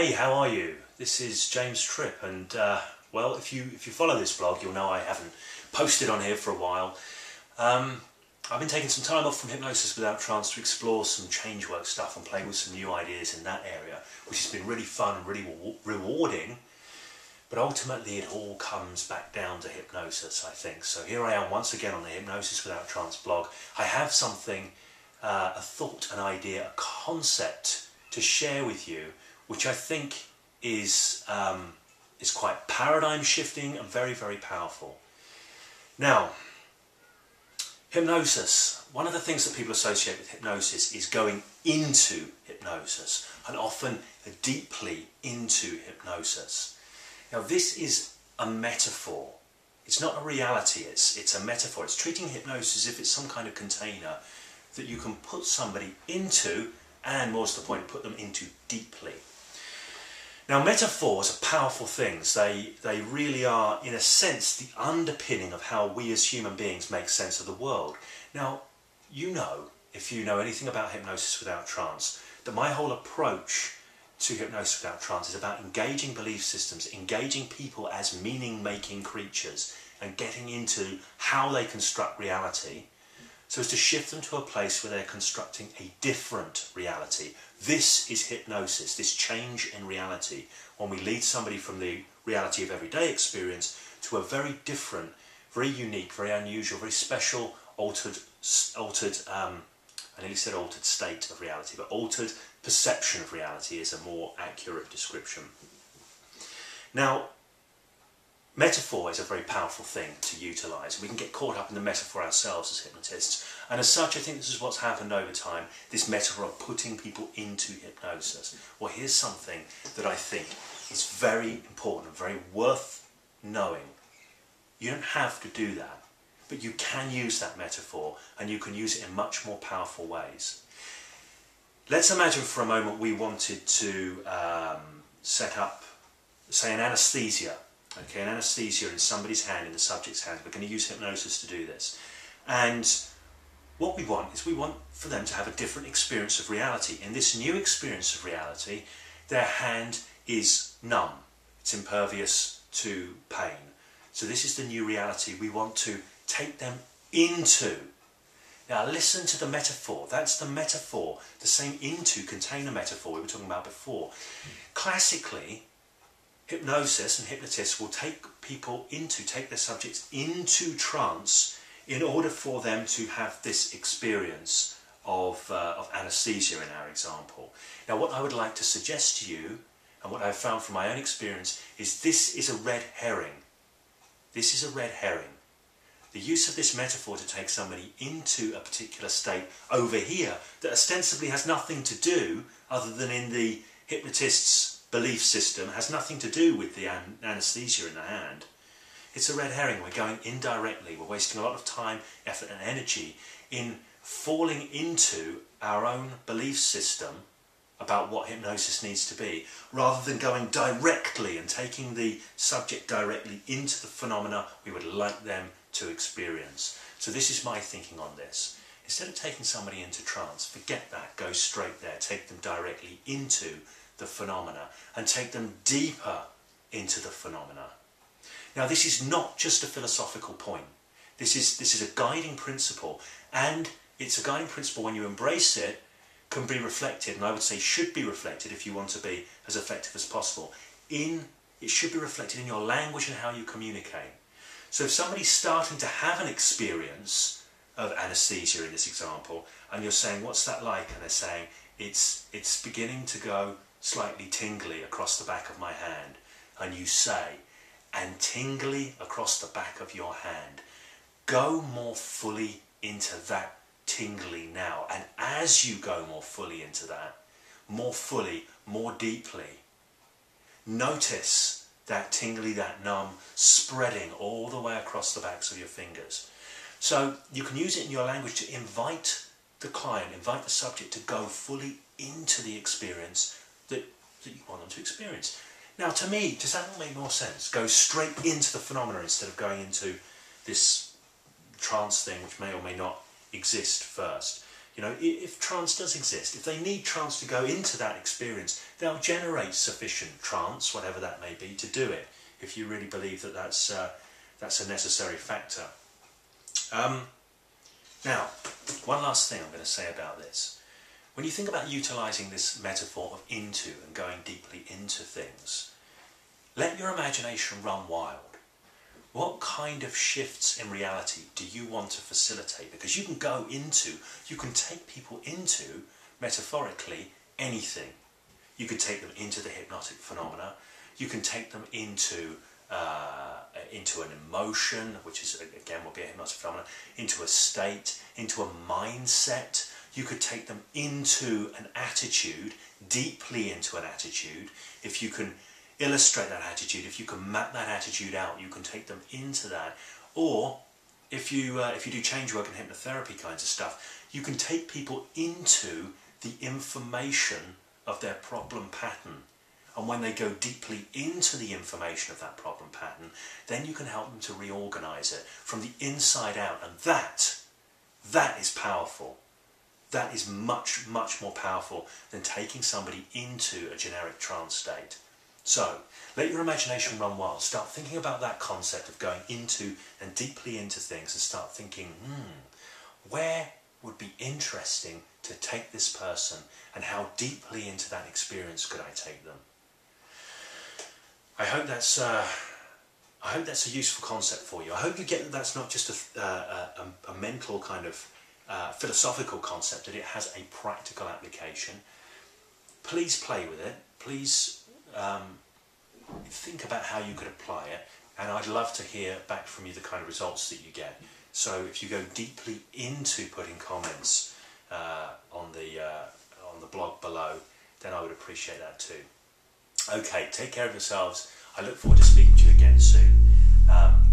Hey, how are you? This is James Tripp, and well, if you follow this blog, you'll know I haven't posted on here for a while. I've been taking some time off from Hypnosis Without Trance to explore some change work stuff and play with some new ideas in that area, which has been really fun and really rewarding. But ultimately, it all comes back down to hypnosis, I think. So here I am once again on the Hypnosis Without Trance blog. I have something, a thought, an idea, a concept to share with you, which I think is quite paradigm shifting and very, very powerful. Now, hypnosis. One of the things that people associate with hypnosis is going into hypnosis, and often deeply into hypnosis. Now, this is a metaphor. It's not a reality, it's a metaphor. It's treating hypnosis as if it's some kind of container that you can put somebody into, and more to the point, put them into deeply. Now, metaphors are powerful things. They really are, in a sense, the underpinning of how we as human beings make sense of the world. Now, you know, if you know anything about Hypnosis Without Trance, that my whole approach to Hypnosis Without Trance is about engaging belief systems, engaging people as meaning-making creatures, and getting into how they construct reality, so as to shift them to a place where they're constructing a different reality. This is hypnosis, this change in reality, when we lead somebody from the reality of everyday experience to a very different, very unique, very unusual, very special, I nearly said altered state of reality, but altered perception of reality is a more accurate description. Now, metaphor is a very powerful thing to utilise. We can get caught up in the metaphor ourselves as hypnotists, and as such I think this is what's happened over time, this metaphor of putting people into hypnosis. Well, here's something that I think is very important and very worth knowing. You don't have to do that, but you can use that metaphor, and you can use it in much more powerful ways. Let's imagine for a moment we wanted to set up, say, an anaesthesia. Okay, an anaesthesia in somebody's hand, in the subject's hand. We're going to use hypnosis to do this. And what we want is we want for them to have a different experience of reality. In this new experience of reality, their hand is numb. It's impervious to pain. So this is the new reality we want to take them into. Now listen to the metaphor. That's the metaphor. The same into container metaphor we were talking about before. Classically, hypnosis and hypnotists will take people into, take their subjects into trance in order for them to have this experience of anaesthesia in our example. Now, what I would like to suggest to you, and what I've found from my own experience, is this is a red herring. This is a red herring. The use of this metaphor to take somebody into a particular state over here that ostensibly has nothing to do, other than in the hypnotist's belief system, has nothing to do with the anaesthesia in the hand. It's a red herring. We're going indirectly. We're wasting a lot of time, effort and energy in falling into our own belief system about what hypnosis needs to be, rather than going directly and taking the subject directly into the phenomena we would like them to experience. So this is my thinking on this. Instead of taking somebody into trance, forget that. Go straight there. Take them directly into the phenomena, and take them deeper into the phenomena. Now, this is not just a philosophical point. This is a guiding principle, and it's a guiding principle, when you embrace it, can be reflected, and I would say should be reflected, if you want to be as effective as possible. It should be reflected in your language and how you communicate. So if somebody's starting to have an experience of anaesthesia in this example, and you're saying, what's that like? And they're saying, it's beginning to go slightly tingly across the back of my hand, and you say, and tingly across the back of your hand. Go more fully into that tingly now, and as you go more fully into that, more fully, more deeply, notice that tingly, that numb, spreading all the way across the backs of your fingers. So you can use it in your language to invite the client, invite the subject to go fully into the experience that you want them to experience. Now, to me, does that make more sense? Go straight into the phenomena instead of going into this trance thing which may or may not exist first. You know, if trance does exist, if they need trance to go into that experience, they'll generate sufficient trance, whatever that may be, to do it, if you really believe that that's a necessary factor. Now, one last thing I'm going to say about this. When you think about utilising this metaphor of into and going deeply into things, let your imagination run wild. What kind of shifts in reality do you want to facilitate? Because you can go into, you can take people into, metaphorically, anything. You can take them into the hypnotic phenomena. You can take them into an emotion, which is, again, will be a hypnotic phenomena, into a state, into a mindset. You could take them into an attitude, deeply into an attitude. If you can illustrate that attitude, if you can map that attitude out, you can take them into that. Or if you do change work and hypnotherapy kinds of stuff, you can take people into the information of their problem pattern. And when they go deeply into the information of that problem pattern, then you can help them to reorganize it from the inside out. And that is powerful. That is much, much more powerful than taking somebody into a generic trance state. So, let your imagination run wild. Start thinking about that concept of going into and deeply into things, and start thinking, where would be interesting to take this person, and how deeply into that experience could I take them? I hope that's a useful concept for you. I hope you get that that's not just a mental kind of philosophical concept, that it has a practical application. Please play with it. Please think about how you could apply it, and I'd love to hear back from you the kind of results that you get. So if you go deeply into putting comments on the blog below, then I would appreciate that too. Okay, take care of yourselves. I look forward to speaking to you again soon.